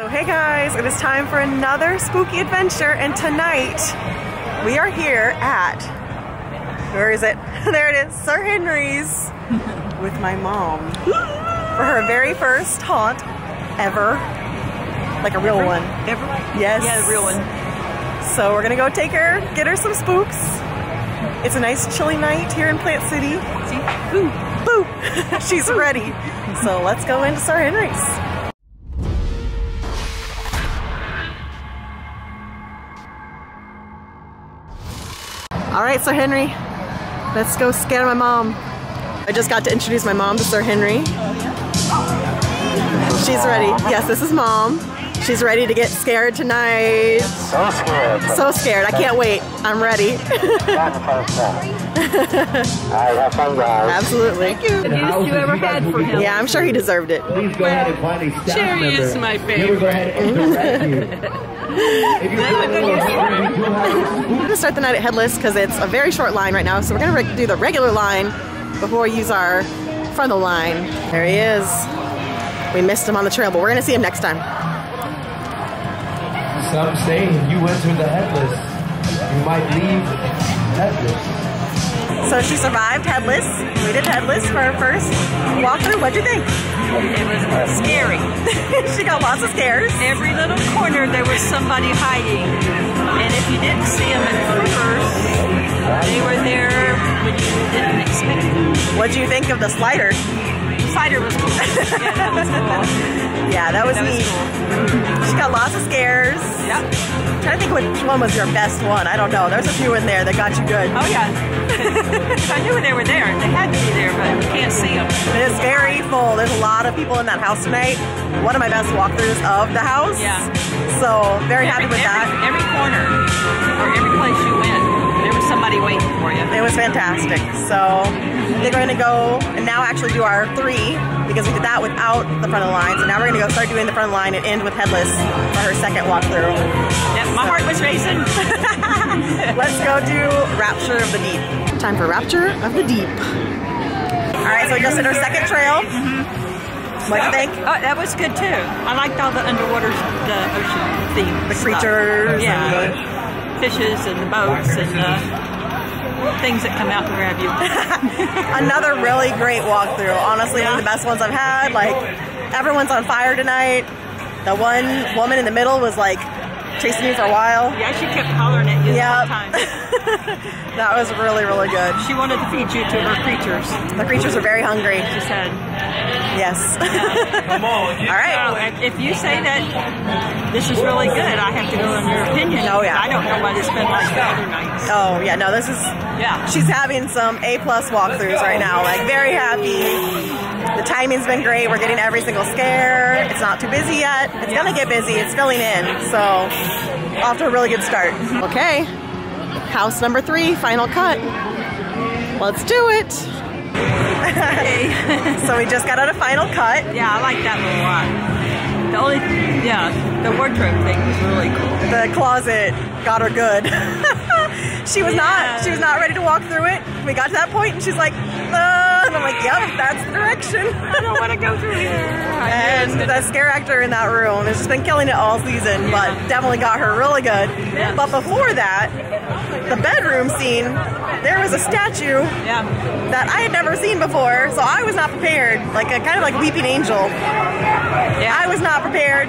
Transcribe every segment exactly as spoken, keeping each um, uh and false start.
So hey guys, it is time for another spooky adventure, and tonight we are here at, where is it? There it is, Sir Henry's with my mom for her very first haunt ever, like a real ever? one. Ever? Yes. Yeah, a real one. So we're gonna go take her, get her some spooks. It's a nice chilly night here in Plant City. See? Boo! Boo! She's ready. So let's go into Sir Henry's. All right, Sir Henry, let's go scare my mom. I just got to introduce my mom to Sir Henry. She's ready. Yes, this is mom. She's ready to get scared tonight. So scared. So scared. I can't wait. I'm ready. Absolutely. The news you ever had for him. Yeah, I'm sure he deserved it. Please go ahead and find a staff member. Sherry is my favorite. We're gonna start the night at Headless because it's a very short line right now, so we're gonna do the regular line before we use our frontal line. There he is. We missed him on the trail, but we're gonna see him next time. Some say if you went through the Headless, you might leave Headless. So she survived Headless. We did Headless for our first walk through. What'd you think? It was scary. She got lots of scares. Every little corner there was somebody hiding. And if you didn't see them at first, they were there when you didn't expect them. What do you think of the slider? The slider was cool. Yeah, that was cool. Yeah, that was that neat. Was cool. She got lots of scares. Yeah. I'm trying to think which one was your best one. I don't know. There's a few in there that got you good. Oh, yeah. I knew they were there. They had to be there, but we can't see them. It is very full. There's a lot of people in that house tonight. One of my best walkthroughs of the house. Yeah. So very every, happy with every, that. Every corner or every place you went, there was somebody waiting for you. It was fantastic. So they're going to go and now actually do our three, because we did that without the front of the line. So now we're going to go start doing the front of the line and end with Headless for her second walkthrough. Yeah, my so. heart was racing. Let's go do Rapture of the Deep. Time for Rapture of the Deep. All right, so we just did our second trail. Mm-hmm. What do you think? Oh, that was good too. I liked all the underwater, the ocean theme, the creatures, yeah, and the fishes and the boats and the things that come out and grab you. Another really great walkthrough. Honestly, yeah. One of the best ones I've had. Like, everyone's on fire tonight. The one woman in the middle was like chasing you for a while. Yeah, she kept hollering at you. Yeah. That was really, really good. She wanted to feed you to her creatures. The creatures are very hungry. She said. Yes. Come on. All right. So, if you say that this is really good, I have to go on your opinion. Oh yeah. I don't know what it's been like the other nights. Oh yeah. No, this is. Yeah. She's having some A plus walkthroughs right now. Like, very happy. The timing's been great. We're getting every single scare. It's not too busy yet. It's yeah. gonna get busy. It's filling in. So off to a really good start. Okay. House number three, Final Cut. Let's do it. Hey. So we just got out of Final Cut. Yeah, I like that one a lot. The only, yeah, the wardrobe thing was really cool. The closet got her good. She was yeah. not. She was not ready to walk through it. We got to that point, and she's like, uh, and I'm like, yep, that's the direction. I don't want to go through here. And the scare actor in that room has just been killing it all season, yeah. but definitely got her really good. Yeah. But before that, the bedroom scene, there was a statue yeah. that I had never seen before, so I was not prepared. Like a kind of like weeping angel. Yeah. I was not prepared.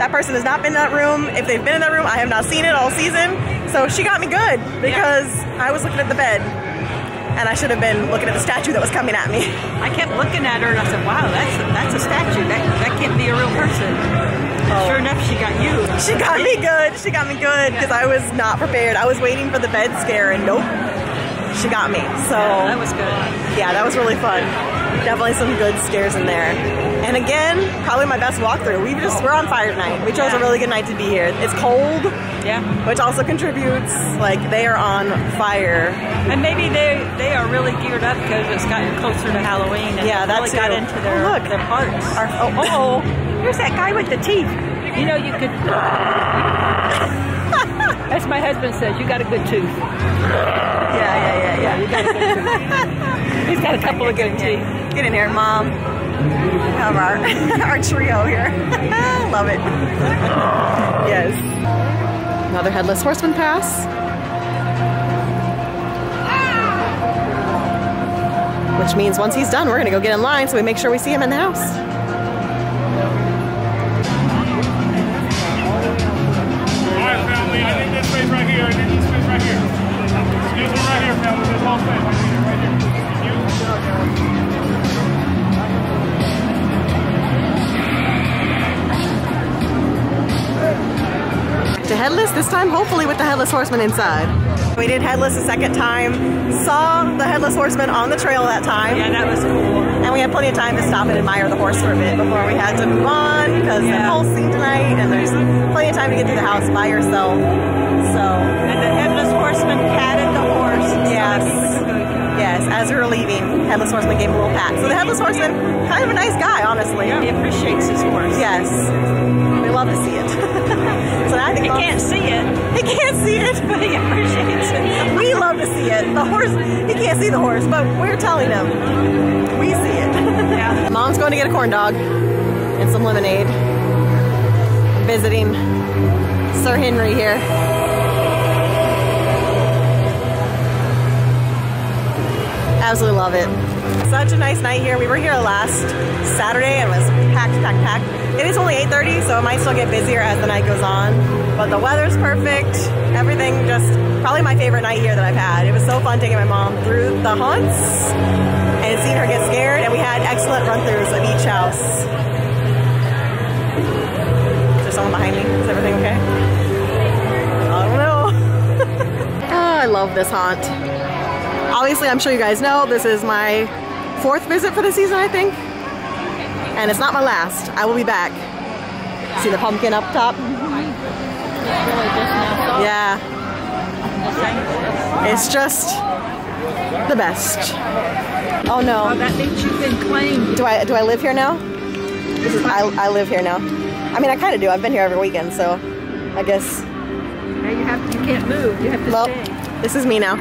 That person has not been in that room. If they've been in that room, I have not seen it all season. So she got me good, because yeah. I was looking at the bed, and I should have been looking at the statue that was coming at me. I kept looking at her, and I said, wow, that's a, that's a statue. That, that can't be a real person. Oh. Sure enough, she got you. She got me good. She got me good, because yeah. I was not prepared. I was waiting for the bed scare, and nope, she got me. So yeah, that was good. Yeah, that was really fun. Definitely some good scares in there. And again, probably my best walkthrough. We just, we're on fire tonight. We chose yeah. a really good night to be here. It's cold, yeah, which also contributes. Like, they are on fire. And maybe they they are really geared up because it's gotten closer to Halloween. And yeah, that's really got into their, oh, look. their parts. Our, oh, oh, here's that guy with the teeth. You know, you could... As my husband says, you got a good tooth. Yeah, yeah, yeah, yeah. You got a good tooth. He's got a couple of good teeth. Get in here, Mom. of our, our trio here. Love it. Yes. Another Headless Horseman pass. Which means once he's done, we're gonna go get in line so we make sure we see him in the house. To Headless this time, hopefully with the Headless Horseman inside. We did Headless a second time, saw the Headless Horseman on the trail that time. Yeah, that was cool. And we had plenty of time to stop and admire the horse for a bit before we had to move on, because yeah. the whole scene tonight, and there's plenty of time to get to the house by yourself. So. And the Headless Horseman patted the horse. Yes. So yes, as we were leaving, Headless Horseman gave a little pat. So the Headless Horseman, kind of a nice guy, honestly. Yeah. He appreciates his horse. Yes. We love to see it. So I think he can't see it. He can't see it, but he appreciates it. We love to see it. The horse, he can't see the horse, but we're telling him. We see it. Yeah. Mom's going to get a corn dog and some lemonade. Visiting Sir Henry here. Absolutely love it. Such a nice night here. We were here last Saturday and it was packed, packed, packed. It is only eight thirty, so it might still get busier as the night goes on. But the weather's perfect. Everything just, probably my favorite night here that I've had. It was so fun taking my mom through the haunts and seeing her get scared. And we had excellent run-throughs of each house. Is there someone behind me? Is everything okay? I don't know. Oh, I love this haunt. Obviously, I'm sure you guys know, this is my fourth visit for the season, I think. And it's not my last. I will be back. See the pumpkin up top? Yeah. It's just the best. Oh no. Oh, that means you've been claimed. Do I, do I live here now? This is, I, I live here now. I mean, I kind of do. I've been here every weekend, so I guess. Now you, have, you can't move. You have to well, stay. Well, this is me now.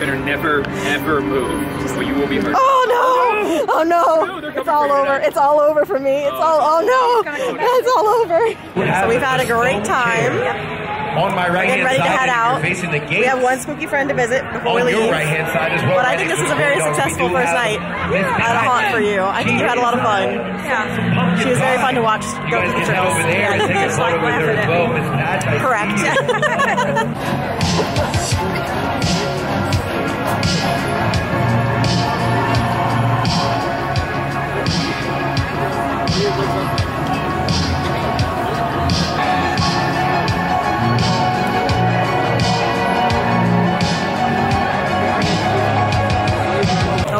Better never, ever move, or you will be hurt. Oh no! Oh no! Oh, no. It's all over. It's all over for me. It's oh, all. Oh no! It's all over. So we've had a great time. On my right hand ready to head out. Facing the gates. We have one spooky friend to visit before we leave. Right hand side as well. But I think this is a very successful first night at a haunt for you. I think you had a lot of fun. Yeah. She was very fun to watch. Go through the trails. Yeah. Just like laughing at me. Correct.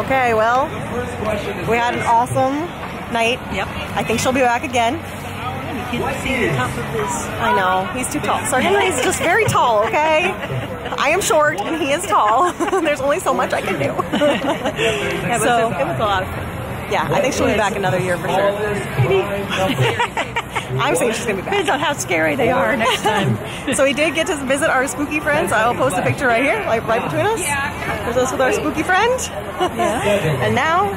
Okay, well, we had an awesome night. Yep. I think she'll be back again. You can't see the top of this. I know, he's too tall. Sir Henry's just very tall, okay? I am short and he is tall. There's only so much I can do. Yeah, so it was a lot of fun. Yeah, I think she'll be back another year for sure. Maybe. I'm saying she's gonna be back. Depends on how scary they are next time. So we did get to visit our spooky friends. I will post a picture right here, like right between us. There's us with our spooky friend. Yeah. And now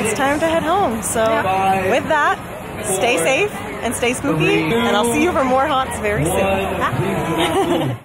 it's time to head home. So with that, stay safe and stay spooky, and I'll see you for more haunts very soon.